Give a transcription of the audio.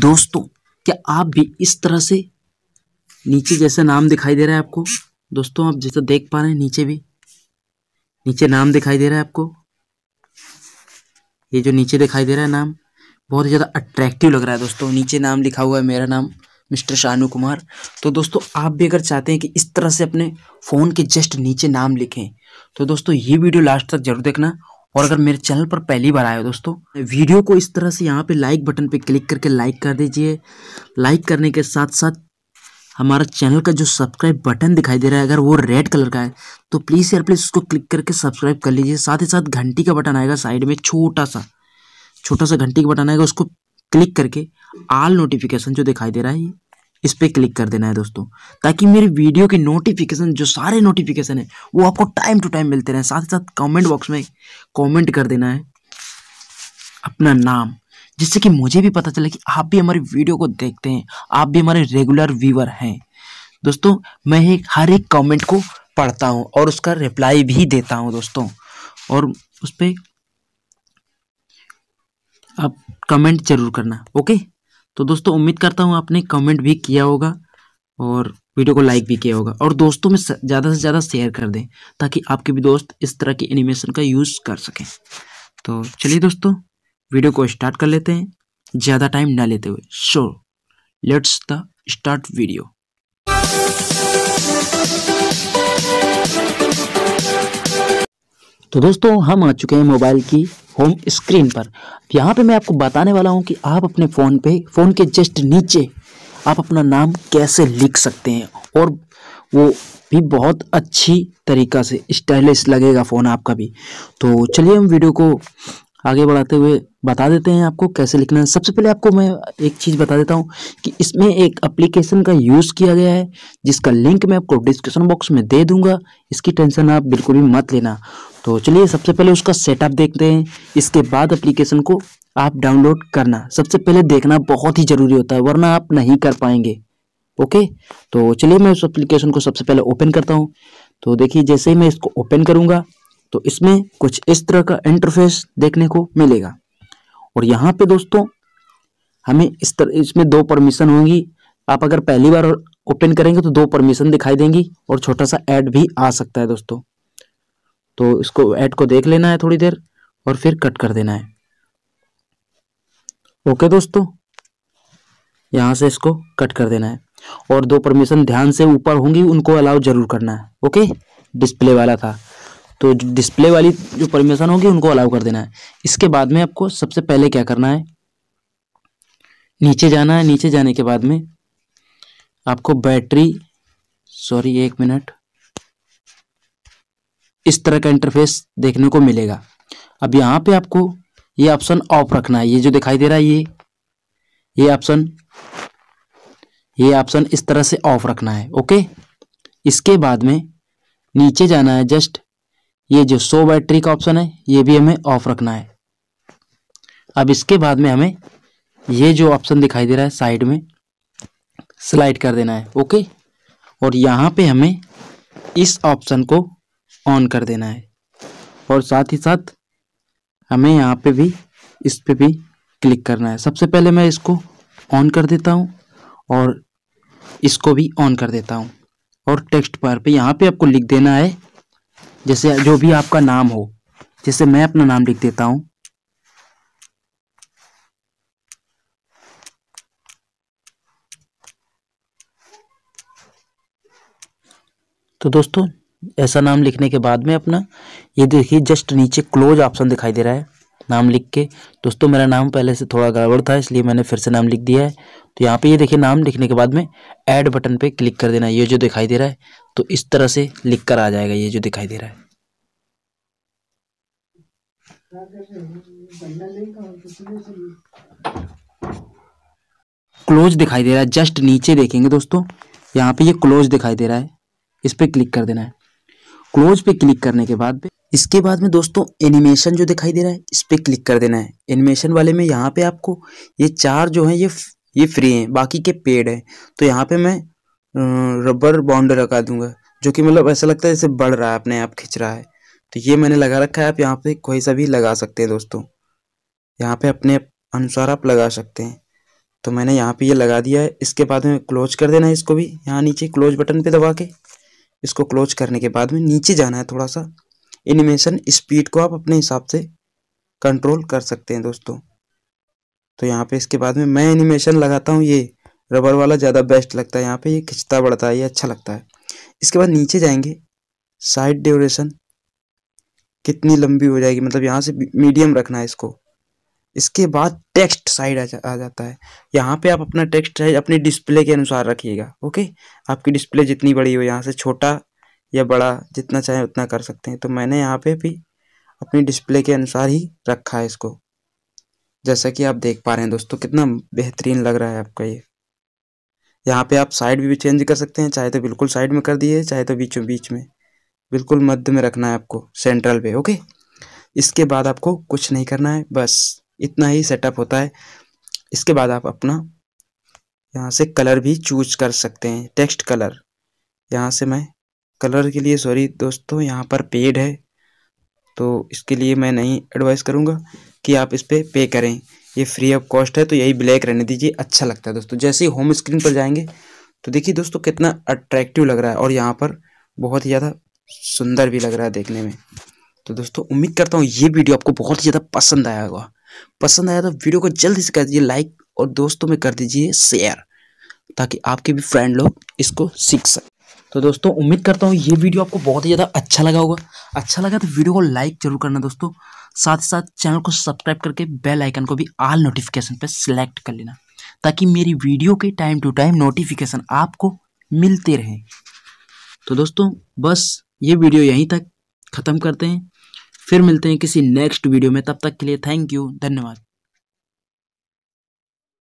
दोस्तों क्या आप भी इस तरह से नीचे जैसे नाम दिखाई दे रहा है आपको, दोस्तों आप जैसे देख पा रहे हैं नीचे भी नीचे नाम दिखाई दे रहा है आपको, ये जो नीचे दिखाई दे रहा है नाम बहुत ही ज़्यादा अट्रैक्टिव लग रहा है दोस्तों। नीचे नाम लिखा हुआ है मेरा नाम मिस्टर शानु कुमार। तो दोस्तों आप भी अगर चाहते हैं कि इस तरह से अपने फ़ोन के जस्ट नीचे नाम लिखें तो दोस्तों ये वीडियो लास्ट तक जरूर देखना। और अगर मेरे चैनल पर पहली बार आए हो दोस्तों, वीडियो को इस तरह से यहाँ पे लाइक बटन पे क्लिक करके लाइक कर दीजिए। लाइक करने के साथ साथ हमारा चैनल का जो सब्सक्राइब बटन दिखाई दे रहा है अगर वो रेड कलर का है तो प्लीज़ यार प्लीज़ उसको क्लिक करके सब्सक्राइब कर लीजिए। साथ ही साथ घंटी का बटन आएगा साइड में, छोटा सा घंटी का बटन आएगा, उसको क्लिक करके ऑल नोटिफिकेशन जो दिखाई दे रहा है इस पर क्लिक कर देना है दोस्तों, ताकि मेरे वीडियो के नोटिफिकेशन जो सारे नोटिफिकेशन है वो आपको टाइम टू टाइम मिलते रहें। साथ ही साथ कमेंट बॉक्स में कमेंट कर देना है अपना नाम, जिससे कि मुझे भी पता चले कि आप भी हमारे वीडियो को देखते हैं, आप भी हमारे रेगुलर व्यूअर हैं। दोस्तों मैं हर एक कमेंट को पढ़ता हूँ और उसका रिप्लाई भी देता हूँ दोस्तों, और उस पर आप कमेंट जरूर करना। ओके तो दोस्तों उम्मीद करता हूँ आपने कमेंट भी किया होगा और वीडियो को लाइक भी किया होगा, और दोस्तों में ज़्यादा से ज़्यादा शेयर कर दें ताकि आपके भी दोस्त इस तरह की एनिमेशन का यूज़ कर सकें। तो चलिए दोस्तों वीडियो को स्टार्ट कर लेते हैं ज़्यादा टाइम ना लेते हुए। So let's the start video. तो दोस्तों हम आ चुके हैं मोबाइल की होम स्क्रीन पर। यहाँ पे मैं आपको बताने वाला हूँ कि आप अपने फ़ोन के जस्ट नीचे आप अपना नाम कैसे लिख सकते हैं, और वो भी बहुत अच्छी तरीक़ा से, स्टाइलिश लगेगा फ़ोन आपका भी। तो चलिए हम वीडियो को आगे बढ़ाते हुए बता देते हैं आपको कैसे लिखना है। सबसे पहले आपको मैं एक चीज़ बता देता हूँ कि इसमें एक एप्लीकेशन का यूज़ किया गया है जिसका लिंक मैं आपको डिस्क्रिप्शन बॉक्स में दे दूँगा, इसकी टेंशन आप बिल्कुल भी मत लेना। तो चलिए सबसे पहले उसका सेटअप देखते हैं, इसके बाद एप्लीकेशन को आप डाउनलोड करना सबसे पहले देखना बहुत ही ज़रूरी होता है, वरना आप नहीं कर पाएंगे। ओके तो चलिए मैं उस एप्लीकेशन को सबसे पहले ओपन करता हूँ। तो देखिए जैसे ही मैं इसको ओपन करूँगा तो इसमें कुछ इस तरह का इंटरफेस देखने को मिलेगा, और यहाँ पे दोस्तों हमें इस तरह इसमें दो परमिशन होंगी। आप अगर पहली बार ओपन करेंगे तो दो परमिशन दिखाई देंगी, और छोटा सा ऐड भी आ सकता है दोस्तों। तो इसको ऐड को देख लेना है थोड़ी देर और फिर कट कर देना है। ओके दोस्तों यहाँ से इसको कट कर देना है, और दो परमिशन ध्यान से ऊपर होंगी उनको अलाउ जरूर करना है। ओके डिस्प्ले वाला था तो डिस्प्ले वाली जो परमिशन होगी उनको अलाउ कर देना है। इसके बाद में आपको सबसे पहले क्या करना है, नीचे जाना है। नीचे जाने के बाद में आपको बैटरी, सॉरी एक मिनट, इस तरह का इंटरफेस देखने को मिलेगा। अब यहाँ पे आपको ये ऑप्शन ऑफ रखना है, ये जो दिखाई दे रहा है ये ऑप्शन इस तरह से ऑफ रखना है। ओके इसके बाद में नीचे जाना है, जस्ट ये जो शो बैटरी का ऑप्शन है ये भी हमें ऑफ रखना है। अब इसके बाद में हमें ये जो ऑप्शन दिखाई दे रहा है साइड में स्लाइड कर देना है। ओके और यहाँ पे हमें इस ऑप्शन को ऑन कर देना है, और साथ ही साथ हमें यहाँ पे भी इस पे भी क्लिक करना है। सबसे पहले मैं इसको ऑन कर देता हूँ और इसको भी ऑन कर देता हूँ, और टेक्स्ट बार पे यहाँ पे आपको लिख देना है जैसे जो भी आपका नाम हो, जैसे मैं अपना नाम लिख देता हूं। तो दोस्तों ऐसा नाम लिखने के बाद में अपना ये देखिए जस्ट नीचे क्लोज ऑप्शन दिखाई दे रहा है नाम लिख के। दोस्तों मेरा नाम पहले से थोड़ा गड़बड़ था इसलिए मैंने फिर से नाम लिख दिया है। तो यहाँ पे ये देखिए नाम लिखने के बाद में ऐड बटन पे क्लिक कर देना है, ये जो दिखाई दे रहा है तो इस तरह से लिख कर आ जाएगा ये जो दिखाई दे रहा है। क्लोज दिखाई दे रहा है जस्ट नीचे देखेंगे दोस्तों, यहाँ पे ये क्लोज दिखाई दे रहा है, इस पे क्लिक कर देना है। क्लोज पे क्लिक करने के बाद में इसके बाद में दोस्तों एनिमेशन जो दिखाई दे रहा है इस पे क्लिक कर देना है। एनिमेशन वाले में यहाँ पे आपको ये चार जो है ये फ्री हैं, बाकी के पेड हैं। तो यहाँ पे मैं रबर बाउंड लगा दूंगा, जो कि मतलब ऐसा लगता है जैसे बढ़ रहा है अपने आप खिंच रहा है, तो ये मैंने लगा रखा है। आप यहाँ पे कोई सा भी लगा सकते हैं दोस्तों, यहाँ पे अपने अनुसार आप लगा सकते हैं। तो मैंने यहाँ पे ये लगा दिया है। इसके बाद में क्लोज कर देना है इसको भी, यहाँ नीचे क्लोज बटन पे दबा के इसको क्लोज करने के बाद में नीचे जाना है थोड़ा सा। एनिमेशन स्पीड को आप अपने हिसाब से कंट्रोल कर सकते हैं दोस्तों। तो यहाँ पे इसके बाद में मैं एनिमेशन लगाता हूँ, ये रबर वाला ज़्यादा बेस्ट लगता है, यहाँ पे ये खिंचता बढ़ता है, ये अच्छा लगता है। इसके बाद नीचे जाएंगे, साइड ड्यूरेशन कितनी लंबी हो जाएगी, मतलब यहाँ से मीडियम रखना है इसको। इसके बाद टेक्स्ट साइड आ जाता है, यहाँ पे आप अपना टेक्स्ट साइज अपने डिस्प्ले के अनुसार रखिएगा। ओके, आपकी डिस्प्ले जितनी बड़ी हो, यहाँ से छोटा या बड़ा जितना चाहे उतना कर सकते हैं। तो मैंने यहाँ पे भी अपनी डिस्प्ले के अनुसार ही रखा है इसको, जैसा कि आप देख पा रहे हैं दोस्तों, कितना बेहतरीन लग रहा है आपका ये। यहाँ पे आप साइड भी चेंज कर सकते हैं, चाहे तो बिल्कुल साइड में कर दिए, चाहे तो बीचों बीच में, बिल्कुल मध्य में रखना है आपको, सेंट्रल पे। ओके, इसके बाद आपको कुछ नहीं करना है, बस इतना ही सेटअप होता है। इसके बाद आप अपना यहाँ से कलर भी चूज कर सकते हैं, टेक्स्ट कलर। यहाँ से मैं कलर के लिए, सॉरी दोस्तों, यहाँ पर पेड है तो इसके लिए मैं नहीं एडवाइस करूँगा कि आप इस पर पे करें, ये फ्री ऑफ कॉस्ट है, तो यही ब्लैक रहने दीजिए, अच्छा लगता है दोस्तों। जैसे ही होम स्क्रीन पर जाएंगे तो देखिए दोस्तों कितना अट्रैक्टिव लग रहा है, और यहाँ पर बहुत ही ज़्यादा सुंदर भी लग रहा है देखने में। तो दोस्तों उम्मीद करता हूँ ये वीडियो आपको बहुत ही ज़्यादा पसंद आया होगा। पसंद आया तो वीडियो को जल्दी से कर दीजिए लाइक, और दोस्तों में कर दीजिए शेयर, ताकि आपके भी फ्रेंड लोग इसको सीख सकें। तो दोस्तों उम्मीद करता हूँ ये वीडियो आपको बहुत ही ज़्यादा अच्छा लगा होगा। अच्छा लगा तो वीडियो को लाइक जरूर करना दोस्तों, साथ ही साथ चैनल को सब्सक्राइब करके बेल आइकन को भी ऑल नोटिफिकेशन पे सिलेक्ट कर लेना, ताकि मेरी वीडियो के टाइम टू टाइम नोटिफिकेशन आपको मिलते रहें। तो दोस्तों बस ये वीडियो यहीं तक ख़त्म करते हैं, फिर मिलते हैं किसी नेक्स्ट वीडियो में। तब तक के लिए थैंक यू, धन्यवाद।